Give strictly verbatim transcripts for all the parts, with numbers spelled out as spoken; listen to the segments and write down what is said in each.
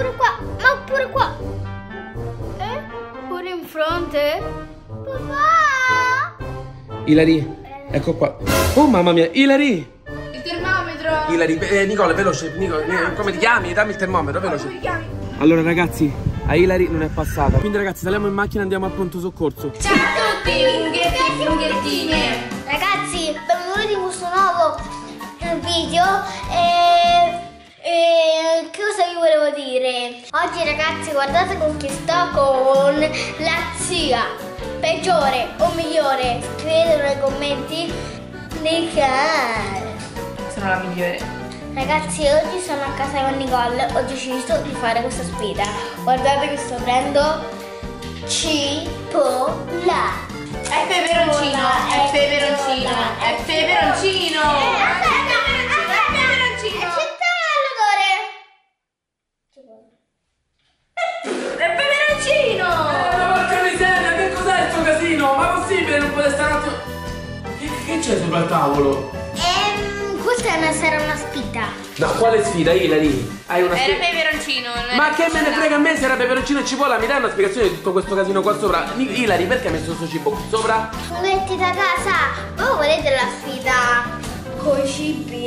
pure qua, ma pure qua. Eh? Pure in fronte? Papà! Ilary, ecco qua. Oh mamma mia, Ilary! Il termometro! Ilary, eh, Nicole, veloce, Nicole, eh, come ti chiami? Dammi il termometro, veloce. Come ti chiami? Allora ragazzi, a Ilary non è passata. Quindi ragazzi, saliamo in macchina e andiamo al pronto soccorso. Ciao a tutti, funghetti e funghettine! Ragazzi, benvenuti in questo nuovo video e... E che cosa vi volevo dire? Oggi ragazzi guardate con chi sto, con la zia. Peggiore o migliore? Scrivetelo nei commenti. Nicole, sono la migliore. Ragazzi, oggi sono a casa con Nicole. Ho deciso di fare questa sfida. Guardate che sto prendo cipolla. È peperoncino, è peperoncino, è peperoncino. Aspetta, c'è sopra il tavolo? Ehm, questa è una, sarà una sfida. No, quale sfida, Ilary? Hai una sfida? Era peperoncino. Ma che me ne frega a me se era peperoncino e cipolla? Mi dai una spiegazione di tutto questo casino qua sopra? Ilary, perché hai messo questo cibo qui sopra? Funghetti da casa, voi volete la sfida con i cibi?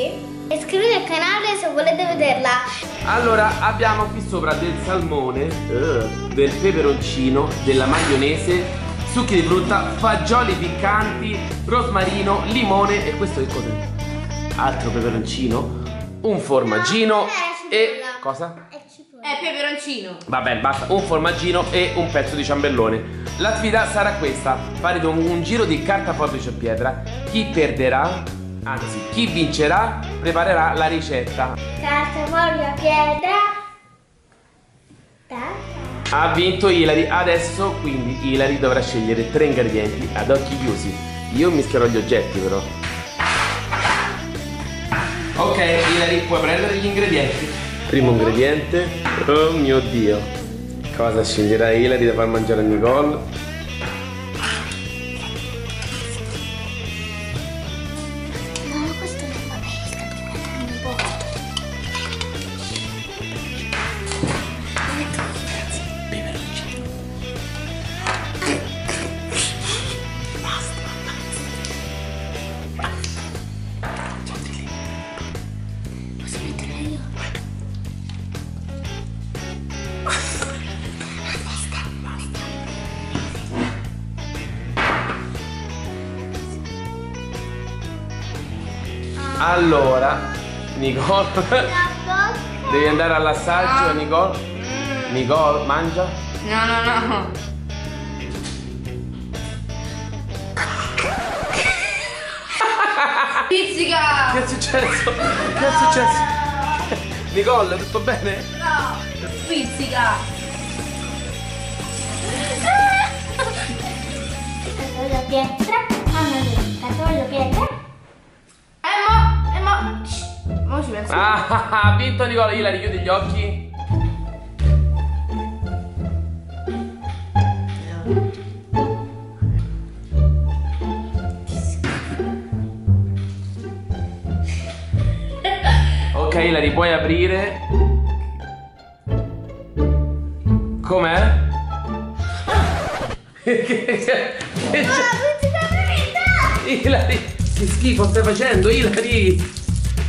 E iscrivetevi al canale se volete vederla. Allora, abbiamo qui sopra del salmone, uh, del peperoncino, della maionese, succhi di frutta, fagioli piccanti, rosmarino, limone e questo che cos'è? Altro peperoncino, un formaggino, no, e... cosa? È cipolla. È peperoncino. Va bene, basta, un formaggino e un pezzo di ciambellone. La sfida sarà questa, fare un, un giro di carta, forbice e pietra. Chi perderà, anzi chi vincerà, preparerà la ricetta. Carta, forbice e pietra. Ha vinto Ilary, adesso quindi Ilary dovrà scegliere tre ingredienti ad occhi chiusi. Io mischierò gli oggetti però. Ok, Ilary, puoi prendere gli ingredienti. Primo ingrediente, oh mio Dio. Cosa sceglierà Ilary da far mangiare a Nicole? No, questo non va bene, un po'. Allora, Nicole, devi andare all'assaggio, no. Nicole. Mm. Nicole, mangia. No, no, no. Pizzica! Che è successo? Che è successo? Nicole, tutto bene? No. Pizzica! Catoglio pietra. Catoglio pietra. Ah, ah, ah, vinto Nicola, Ilary, chiudi gli occhi. Ok, Ilary, puoi aprire. Com'è? Che Ilary, che schifo stai facendo, Ilary?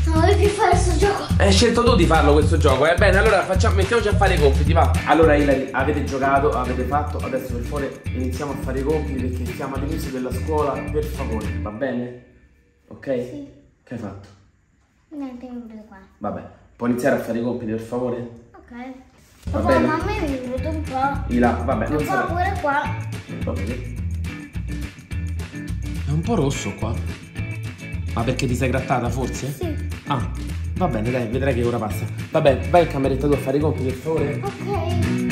Non devi fare questo gioco. Hai scelto tu di farlo questo gioco, eh? Bene, allora facciamo, mettiamoci a fare i compiti, va. Allora Ilary, avete giocato, avete fatto. Adesso per favore iniziamo a fare i compiti, perché siamo all'inizio della scuola. Per favore, va bene? Ok? Sì. Che hai fatto? Niente, non vedo qua. Vabbè, puoi iniziare a fare i compiti per favore? Ok. Va papà, bene? Mamma mi vedo un po'. Ila, vabbè, non sarà. Un po' pure qua. Va bene. È un po' rosso qua. Ma perché ti sei grattata forse? Sì. Ah, va bene, dai, vedrai che ora passa. Vabbè, vai in cameretta tua a fare i compiti, per favore. Ok.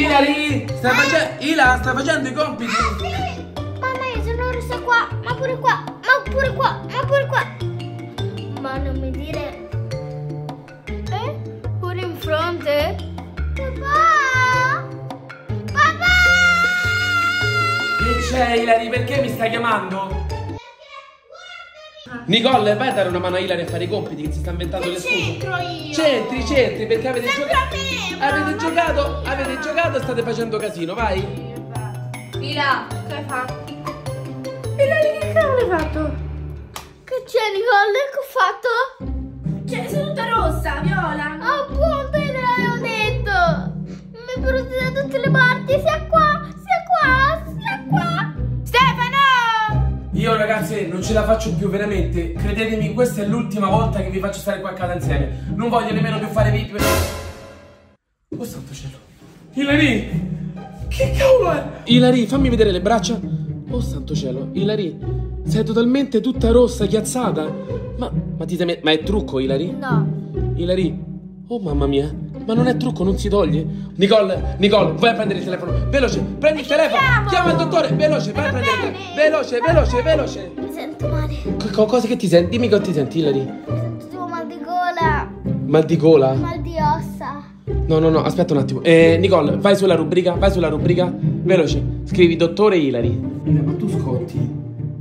Ilary, stai facendo i compiti? Eh sì! Mamma, io sono resta qua! Ma pure qua, ma pure qua, ma pure qua. Ma non mi dire. Eh? Pure in fronte? Papà! Papà! Che c'è, Ilary? Perché mi stai chiamando? Nicole, vai a dare una mano a Ilary a fare i compiti che si sta inventando le scuse. C'entri, c'entri, perché avete giocato. Avete giocato, avete giocato e state facendo casino, vai. Ilà, che hai fatto? Ilary, che cavolo hai fatto? Che c'è, Nicole? Che ho fatto? Cioè, sei tutta rossa, viola. Oh, buon te l'avevo detto. Mi è bruciata da tutte le parti, sia qua, sia qua, sia qua. Io ragazzi non ce la faccio più veramente, credetemi, questa è l'ultima volta che vi faccio stare qua a casa insieme. Non voglio nemmeno più fare video. Oh santo cielo. Ilary! Che cavolo è? Ilary, fammi vedere le braccia. Oh santo cielo, Ilary, sei totalmente tutta rossa, chiazzata. Ma, ma, ti teme... ma è trucco, Ilary? No. Ilary, oh mamma mia, ma non è trucco, non si toglie. Nicole, Nicole, vai a prendere il telefono. Veloce, prendi il telefono. Chiamo? Chiama il dottore, veloce, vai a prendere. Veloce, veloce, veloce. Mi sento male. C cosa che ti senti? Dimmi che ti senti, Ilary. Mi sento tipo mal di gola. Mal di gola? Mal di ossa. No, no, no, aspetta un attimo. Eh, Nicole, vai sulla rubrica, vai sulla rubrica. Veloce, scrivi dottore Ilary. Ma tu scotti.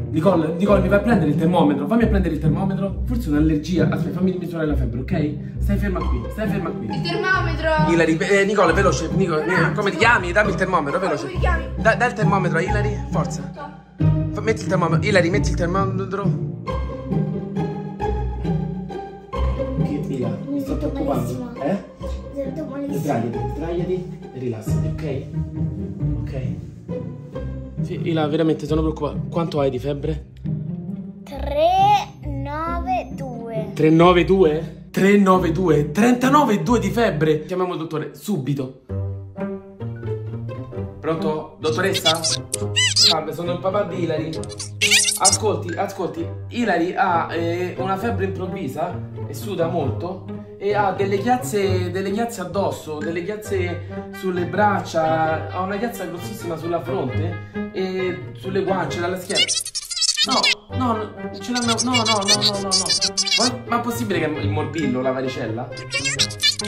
Nicole, Nicole, mi vai a prendere il termometro, fammi a prendere il termometro. Forse è un'allergia. Aspetta, fammi misurare la febbre, ok? Stai ferma qui, stai ferma qui. Il termometro! Ilary, eh, Nicole, veloce, Nicole, eh, come ti chiami? Dammi il termometro, veloce. Come ti chiami? Da, dai il termometro a Ilary, forza. Fa, metti il termometro, Ilary, metti il termometro. Che Mila, mi sto preoccupando, eh? Mi sento malissimo. Sdraiati, sdraiati e rilassati, ok? Ok? Sì, Ilà, veramente sono preoccupata. Quanto hai di febbre? tre nove due. tre nove due? tre nove due? trentanove due di febbre! Chiamiamo il dottore, subito. Pronto? Dottoressa? Salve, sono il papà di Ilary. Ascolti, ascolti, Ilary ha eh, una febbre improvvisa e suda molto. E ha delle chiazze, delle chiazze addosso, delle chiazze sulle braccia, ha una chiazza grossissima sulla fronte e sulle guance, dalla schiena. No, no, no, ce l'hanno, no, no, no, no, no, no. Ma è possibile che il morbillo, la varicella?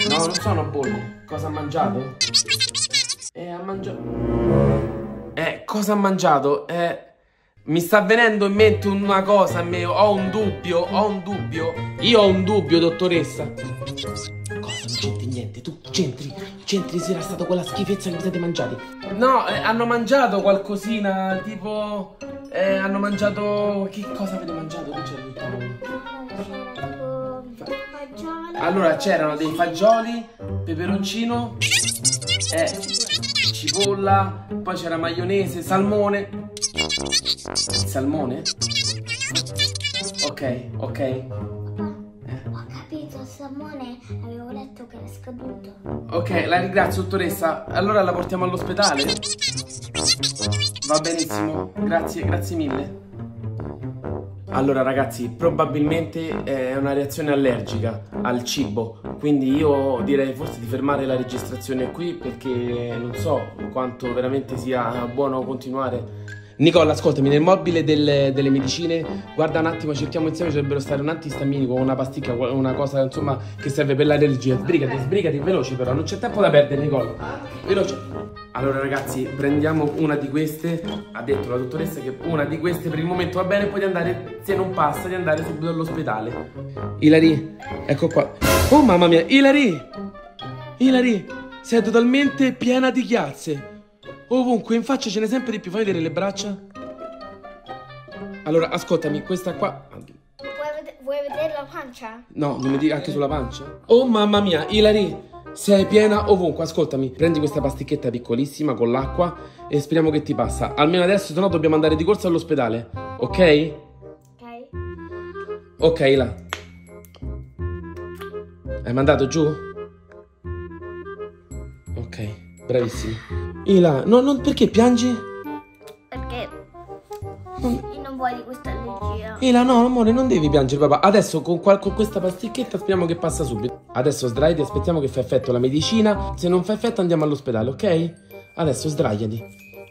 No, non sono bolle. Cosa ha mangiato? Eh, ha mangiato... Eh, cosa ha mangiato? Eh... Mi sta venendo in mente una cosa a me, ho un dubbio, ho un dubbio, io ho un dubbio, dottoressa. Cosa? Non c'entri niente, tu c'entri, c'entri se era stata quella schifezza che vi siete mangiati. No, eh, hanno mangiato qualcosina, tipo, eh, hanno mangiato, che cosa avete mangiato? Che c'era tutto? Allora c'erano dei fagioli, peperoncino, eh, cipolla, poi c'era maionese, salmone. Il salmone? Ok, ok. Eh. Ho capito, il salmone avevo letto che era scaduto. Ok, la ringrazio, dottoressa. Allora la portiamo all'ospedale? Va benissimo, grazie, grazie mille. Allora ragazzi, probabilmente è una reazione allergica al cibo, quindi io direi forse di fermare la registrazione qui perché non so quanto veramente sia buono continuare. Nicola, ascoltami, nel mobile delle, delle medicine, guarda un attimo, cerchiamo insieme, dovrebbero stare un antistaminico, una pasticca, una cosa insomma che serve per l'allergia. Sbrigati, okay. Sbrigati, veloci però, non c'è tempo da perdere, Nicola. Veloce. Allora ragazzi, prendiamo una di queste, ha detto la dottoressa che una di queste per il momento va bene, poi di andare, se non passa, di andare subito all'ospedale. Ilary, ecco qua. Oh mamma mia, Ilary! Ilary, sei totalmente piena di chiazze. Ovunque, in faccia ce n'è sempre di più. Fai vedere le braccia. Allora, ascoltami, questa qua. Vuoi, ved vuoi vedere la pancia? No, non mi dica anche sulla pancia. Oh mamma mia, Ilary, sei piena ovunque. Ascoltami, prendi questa pasticchetta piccolissima con l'acqua e speriamo che ti passa. Almeno adesso, se no dobbiamo andare di corsa all'ospedale. Ok? Ok. Ok, Ilà. Hai mandato giù? Ok. Bravissimi. Ilà, no, no, perché piangi? Perché non... io non voglio questa allergia. Ilà, no, amore, non devi piangere, papà. Adesso con, con questa pasticchetta speriamo che passa subito. Adesso sdraiati, aspettiamo che fa effetto la medicina. Se non fa effetto andiamo all'ospedale, ok? Adesso sdraiati.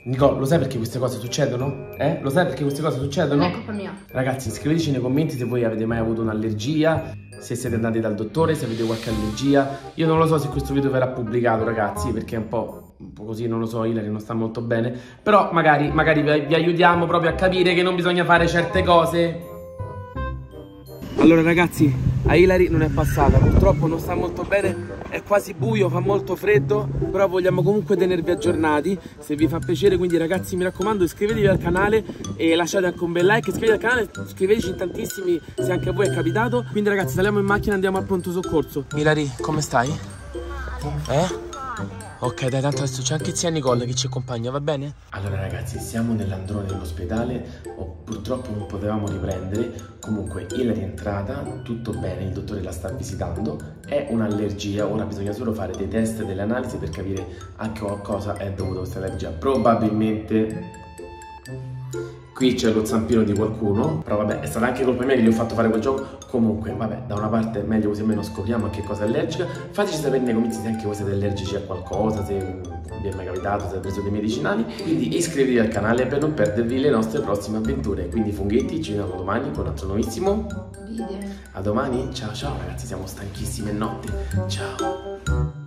Nicole, lo sai perché queste cose succedono? Eh? Lo sai perché queste cose succedono? Non è colpa mia. Ragazzi, scriveteci nei commenti se voi avete mai avuto un'allergia, se siete andati dal dottore, se avete qualche allergia. Io non lo so se questo video verrà pubblicato, ragazzi, perché è un po', un po' così, non lo so, Ilary non sta molto bene. Però magari, magari vi, vi aiutiamo proprio a capire che non bisogna fare certe cose. Allora ragazzi, a Ilary non è passata, purtroppo non sta molto bene, è quasi buio, fa molto freddo, però vogliamo comunque tenervi aggiornati, se vi fa piacere, quindi ragazzi mi raccomando iscrivetevi al canale e lasciate anche un bel like, iscrivetevi al canale, scriveteci in tantissimi se anche a voi è capitato, quindi ragazzi saliamo in macchina e andiamo al pronto soccorso. Ilary, come stai? Eh? Ok, dai, tanto adesso c'è anche zia Nicole che ci accompagna, va bene? Allora ragazzi, siamo nell'androne dell'ospedale, oh, purtroppo non potevamo riprendere. Comunque Ilary è entrata, tutto bene, il dottore la sta visitando. È un'allergia, ora bisogna solo fare dei test e delle analisi per capire anche a cosa è dovuta questa allergia. Probabilmente qui c'è lo zampino di qualcuno, però vabbè, è stata anche colpa mia che gli ho fatto fare quel gioco. Comunque, vabbè, da una parte è meglio così almeno scopriamo a che cosa è allergica. Fateci sapere nei commenti se anche voi siete allergici a qualcosa, se vi è mai capitato, se avete preso dei medicinali. Quindi iscrivetevi al canale per non perdervi le nostre prossime avventure. Quindi funghetti, ci vediamo domani con un altro nuovissimo video. A domani, ciao ciao ragazzi, siamo stanchissimi, è notte, ciao.